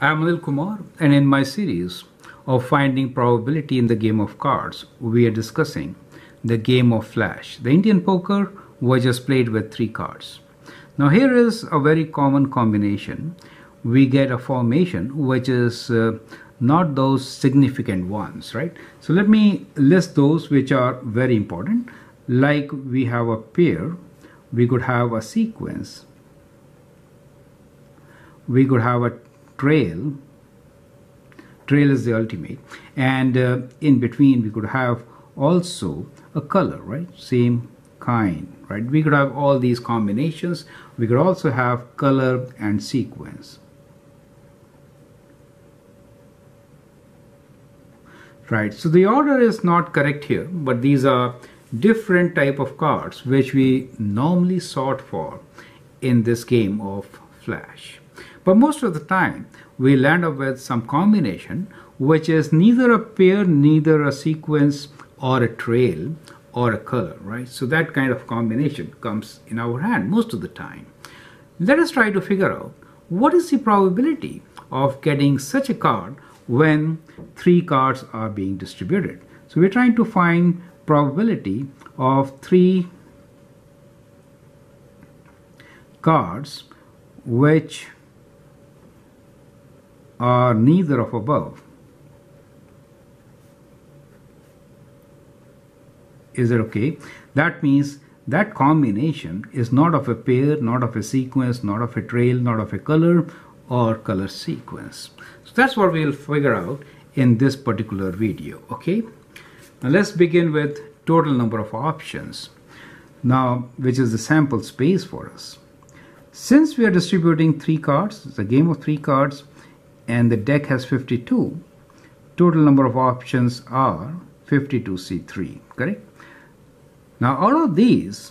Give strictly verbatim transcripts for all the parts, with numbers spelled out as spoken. I am Anil Kumar, and in my series of finding probability in the game of cards, we are discussing the game of flash. The Indian poker was just played with three cards. Now here is a very common combination. We get a formation which is uh, not those significant ones, right? So let me list those which are very important. Like we have a pair, we could have a sequence, we could have a trail trail is the ultimate, and uh, in between we could have also a color, right? Same kind, right? We could have all these combinations. We could also have color and sequence, right? So the order is not correct here, but these are different type of cards which we normally sought for in this game of flash. But most of the time we land up with some combination which is neither a pair, neither a sequence or a trail or a color, right? So that kind of combination comes in our hand most of the time. Let us try to figure out what is the probability of getting such a card when three cards are being distributed. So we're trying to find probability of three cards which are neither of above. Is it okay? That means that combination is not of a pair, not of a sequence, not of a trail, not of a color or color sequence. So that's what we'll figure out in this particular video. Okay, now let's begin with total number of options, now which is the sample space for us. Since we are distributing three cards, it's a game of three cards, and the deck has fifty-two, total number of options are fifty-two C three, correct? Now all of these,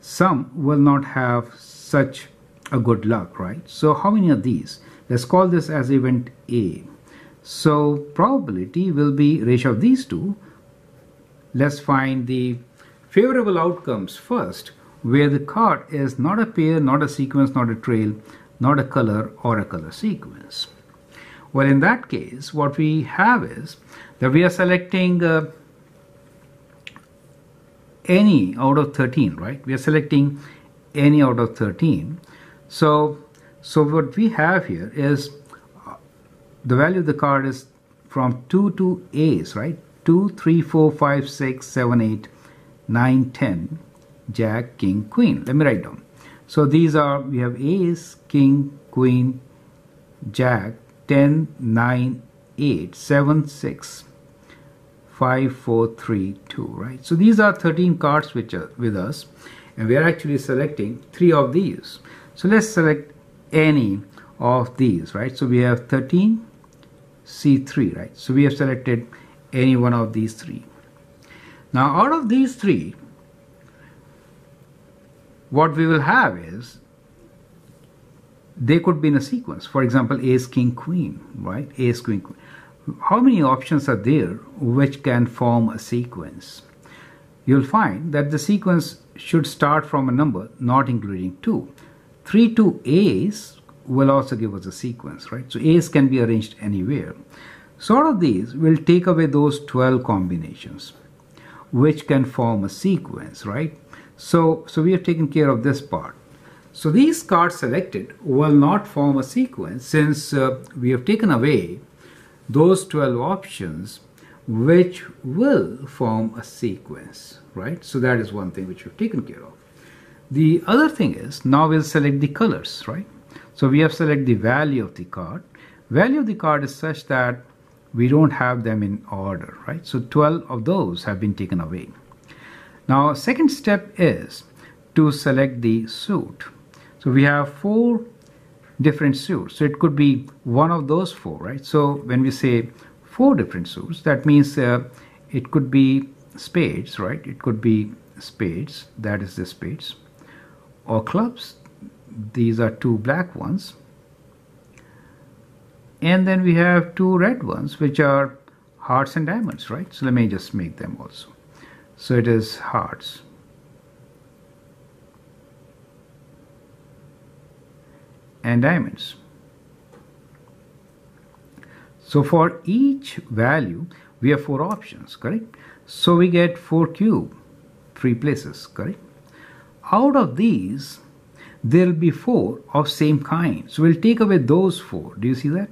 some will not have such a good luck, right? So how many of these? Let's call this as event A. So probability will be ratio of these two. Let's find the favorable outcomes first, where the card is not a pair, not a sequence, not a trail, not a color or a color sequence. Well, in that case, what we have is that we are selecting uh, any out of thirteen, right? We are selecting any out of thirteen. So, so what we have here is the value of the card is from two to A's, right? two, three, four, five, six, seven, eight, nine, ten, Jack, King, Queen. Let me write down. So these are, we have Ace, King, Queen, Jack, ten, nine, eight, seven, six, five, four, three, two, right? So these are thirteen cards which are with us, and we are actually selecting three of these. So let's select any of these, right? So we have thirteen C three, right? So we have selected any one of these three. Now out of these three, what we will have is they could be in a sequence. For example, Ace, King, Queen, right? Ace, Queen, Queen. How many options are there which can form a sequence? You'll find that the sequence should start from a number not including two. Three to Ace will also give us a sequence, right? So Ace can be arranged anywhere. So all of these will take away those twelve combinations which can form a sequence, right? So, so we have taken care of this part. So these cards selected will not form a sequence, since uh, we have taken away those twelve options which will form a sequence, right? So that is one thing which we've taken care of. The other thing is, now we'll select the colors, right? So we have selected the value of the card. Value of the card is such that we don't have them in order, right? So twelve of those have been taken away. Now, second step is to select the suit. So we have four different suits. So it could be one of those four, right? So when we say four different suits, that means uh, it could be spades, right? It could be spades, that is the spades, or clubs. These are two black ones. And then we have two red ones, which are hearts and diamonds, right? So let me just make them also. So it is hearts and diamonds. So for each value, we have four options, correct? So we get four cubed, three places, correct? Out of these, there will be four of same kind. So we'll take away those four. Do you see that?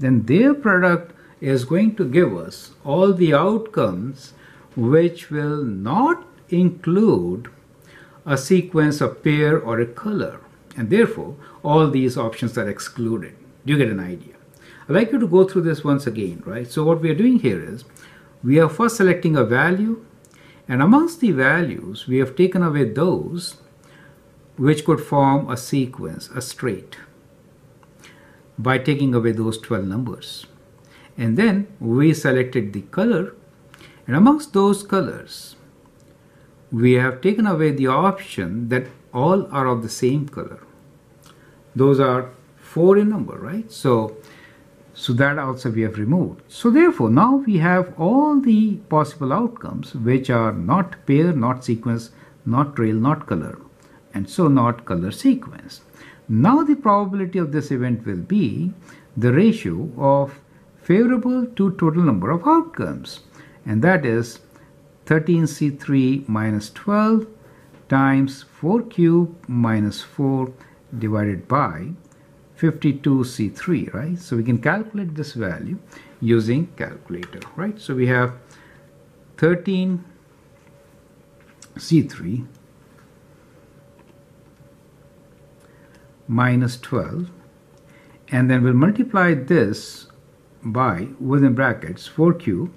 Then their product is going to give us all the outcomes which will not include a sequence, a pair, or a color. And therefore, all these options are excluded. Do you get an idea? I'd like you to go through this once again, right? So what we are doing here is, we are first selecting a value, and amongst the values, we have taken away those which could form a sequence, a straight, by taking away those twelve numbers. And then we selected the color, and amongst those colors, we have taken away the option that all are of the same color. Those are four in number, right? So, so that also we have removed. So therefore, now we have all the possible outcomes which are not pair, not sequence, not trail, not color, and so not color sequence. Now the probability of this event will be the ratio of favorable to total number of outcomes, and that is thirteen C three minus twelve times four cubed minus four divided by fifty-two C three, right? So we can calculate this value using calculator, right? So we have thirteen C three minus twelve, and then we'll multiply this by, within brackets, four cubed,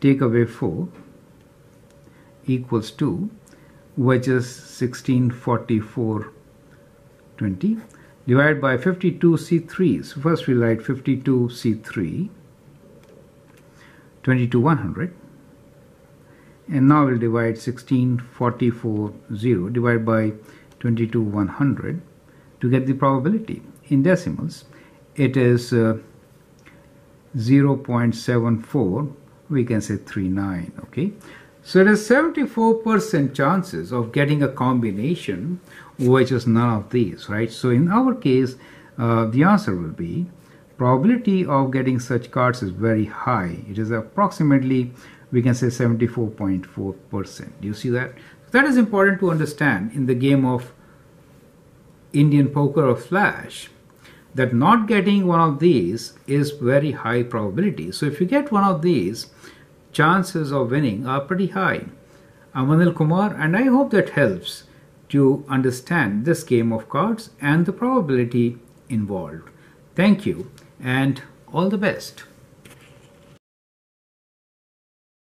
take away four, equals two, which is sixteen, forty-four, twenty, divided by fifty-two C three. So first we write fifty-two C three, twenty-two, one hundred, and now we'll divide sixteen, forty-four, zero, divided by twenty-two, one hundred, to get the probability. In decimals, it is uh, zero point seven four, we can say three nine, okay? So it is seventy-four percent chances of getting a combination which is none of these, right? So in our case, uh, the answer will be, probability of getting such cards is very high. It is approximately, we can say, seventy-four point four percent. Do you see that? That is important to understand in the game of Indian poker or flash, that not getting one of these is very high probability. So if you get one of these, chances of winning are pretty high. I'm Anil Kumar, and I hope that helps to understand this game of cards and the probability involved. Thank you, and all the best.